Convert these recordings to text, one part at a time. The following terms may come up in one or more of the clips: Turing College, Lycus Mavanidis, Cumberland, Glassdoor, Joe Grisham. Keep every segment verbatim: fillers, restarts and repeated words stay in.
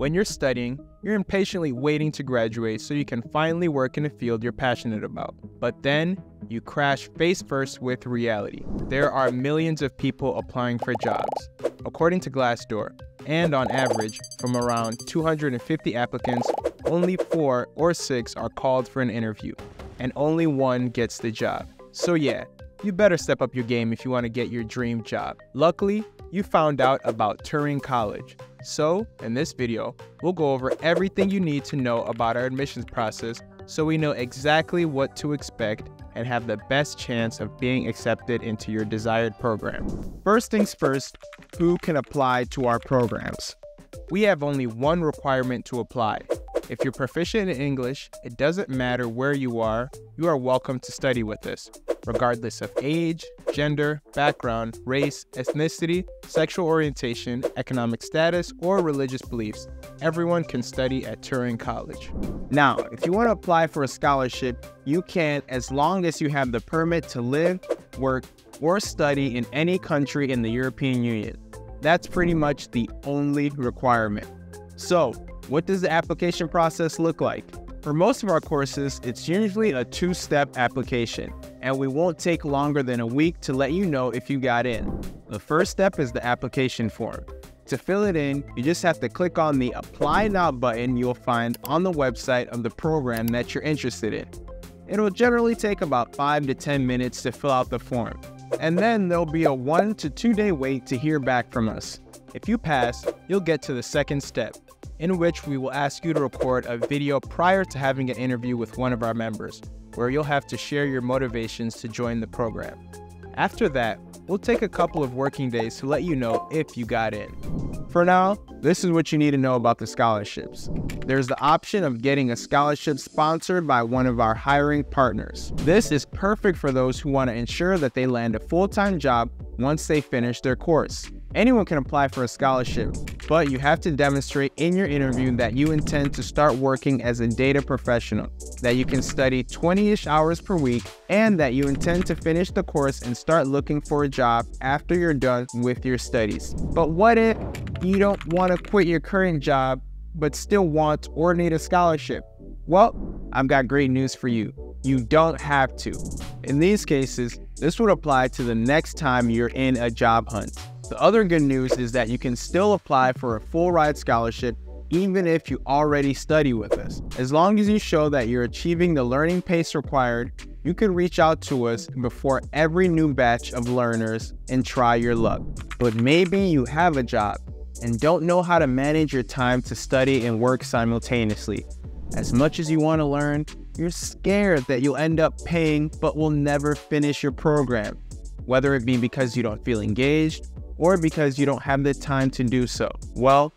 When you're studying, you're impatiently waiting to graduate so you can finally work in a field you're passionate about. But then, you crash face first with reality. There are millions of people applying for jobs, according to Glassdoor, and on average, from around two hundred fifty applicants, only four or six are called for an interview, and only one gets the job. So yeah, you better step up your game if you want to get your dream job. Luckily, you found out about Turing College. So, in this video, we'll go over everything you need to know about our admissions process so we know exactly what to expect and have the best chance of being accepted into your desired program. First things first, who can apply to our programs? We have only one requirement to apply. If you're proficient in English, it doesn't matter where you are, you are welcome to study with us, regardless of age, gender, background, race, ethnicity, sexual orientation, economic status, or religious beliefs. Everyone can study at Turing College. Now, if you want to apply for a scholarship, you can as long as you have the permit to live, work, or study in any country in the European Union. That's pretty much the only requirement. So, what does the application process look like? For most of our courses, it's usually a two-step application, and we won't take longer than a week to let you know if you got in. The first step is the application form. To fill it in, you just have to click on the Apply Now button you'll find on the website of the program that you're interested in. It'll generally take about five to ten minutes to fill out the form, and then there'll be a one to two day wait to hear back from us. If you pass, you'll get to the second step, in which we will ask you to record a video prior to having an interview with one of our members, where you'll have to share your motivations to join the program. After that, we'll take a couple of working days to let you know if you got in. For now, this is what you need to know about the scholarships. There's the option of getting a scholarship sponsored by one of our hiring partners. This is perfect for those who want to ensure that they land a full-time job once they finish their course. Anyone can apply for a scholarship, but you have to demonstrate in your interview that you intend to start working as a data professional, that you can study twenty-ish hours per week, and that you intend to finish the course and start looking for a job after you're done with your studies. But what if you don't want to quit your current job, but still want or need a scholarship? Well, I've got great news for you. You don't have to. In these cases, this would apply to the next time you're in a job hunt. The other good news is that you can still apply for a full ride scholarship even if you already study with us. As long as you show that you're achieving the learning pace required, you can reach out to us before every new batch of learners and try your luck. But maybe you have a job and don't know how to manage your time to study and work simultaneously. As much as you want to learn, you're scared that you'll end up paying but will never finish your program, whether it be because you don't feel engaged or because you don't have the time to do so. Well,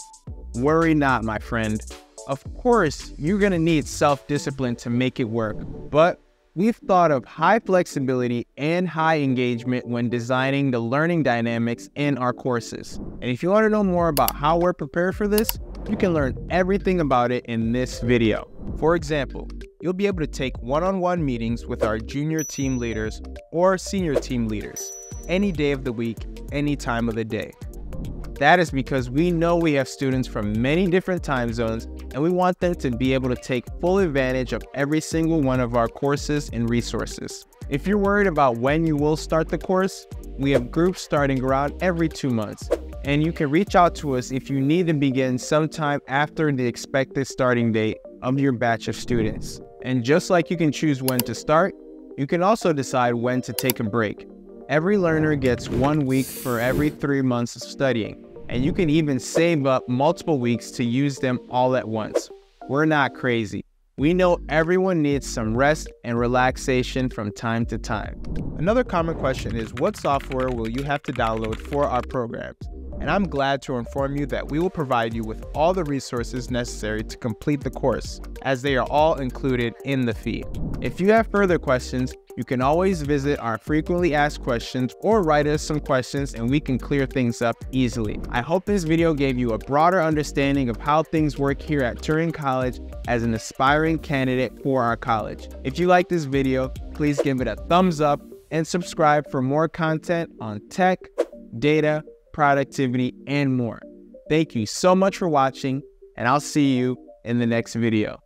worry not, my friend. Of course, you're gonna need self-discipline to make it work, but we've thought of high flexibility and high engagement when designing the learning dynamics in our courses. And if you wanna know more about how we're prepared for this, you can learn everything about it in this video. For example, you'll be able to take one-on-one meetings with our junior team leaders or senior team leaders, any day of the week, any time of the day. That is because we know we have students from many different time zones, and we want them to be able to take full advantage of every single one of our courses and resources. If you're worried about when you will start the course, we have groups starting around every two months, and you can reach out to us if you need to begin sometime after the expected starting date of your batch of students. And just like you can choose when to start, you can also decide when to take a break. Every learner gets one week for every three months of studying, and you can even save up multiple weeks to use them all at once. We're not crazy. We know everyone needs some rest and relaxation from time to time. Another common question is, what software will you have to download for our programs? And I'm glad to inform you that we will provide you with all the resources necessary to complete the course, as they are all included in the fee. If you have further questions, you can always visit our frequently asked questions or write us some questions and we can clear things up easily. I hope this video gave you a broader understanding of how things work here at Turing College as an aspiring candidate for our college. If you like this video, please give it a thumbs up and subscribe for more content on tech, data, productivity, and more. Thank you so much for watching. and I'll see you in the next video.